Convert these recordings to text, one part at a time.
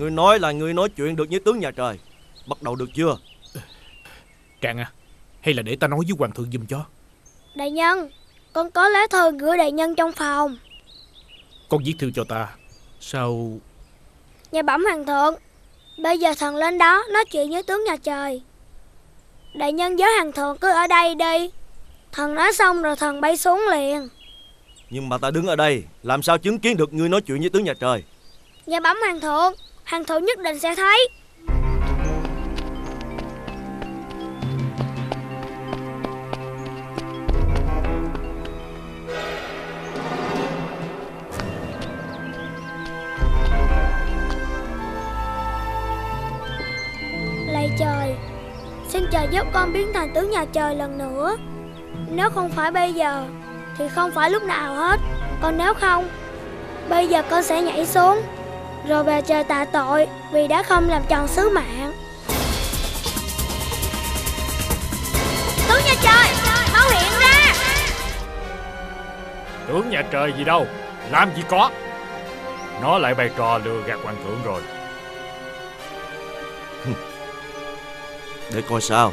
Ngươi nói là ngươi nói chuyện được với tướng nhà trời. Bắt đầu được chưa? Càng à, hay là để ta nói với hoàng thượng giùm cho. Đại nhân, con có lá thư gửi đại nhân trong phòng. Con viết thư cho ta sao? Nhà bẩm hoàng thượng, bây giờ thần lên đó nói chuyện với tướng nhà trời. Đại nhân với hoàng thượng cứ ở đây đi. Thần nói xong rồi thần bay xuống liền. Nhưng mà ta đứng ở đây, làm sao chứng kiến được ngươi nói chuyện với tướng nhà trời? Nhà bẩm hoàng thượng nhất định sẽ thấy. Lạy trời, xin trời giúp con biến thành tướng nhà trời lần nữa. Nếu không phải bây giờ thì không phải lúc nào hết. Còn nếu không, bây giờ con sẽ nhảy xuống rồi về trời tạ tội vì đã không làm tròn sứ mạng. Tướng nhà trời, mau hiện ra. Tướng nhà trời gì đâu, làm gì có. Nó lại bày trò lừa gạt hoàng thượng rồi. Để coi sao.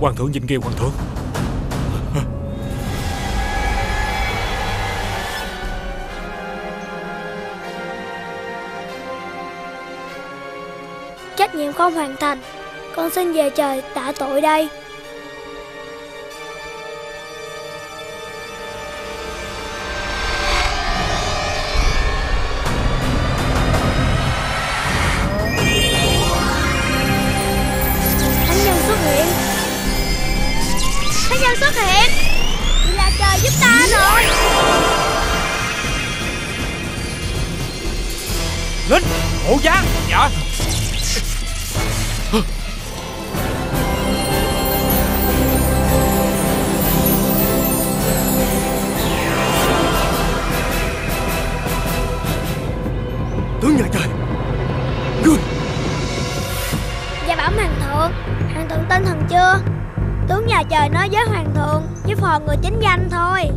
Hoàng thượng nhìn kìa, hoàng thượng. Trách nhiệm không hoàn thành, con xin về trời tạ tội đây. Lính hộ giá. Dạ. Tướng nhà trời. Good. Dạ bẩm hoàng thượng tin thần chưa? Tướng nhà trời nói với hoàng thượng với phò người chính danh thôi.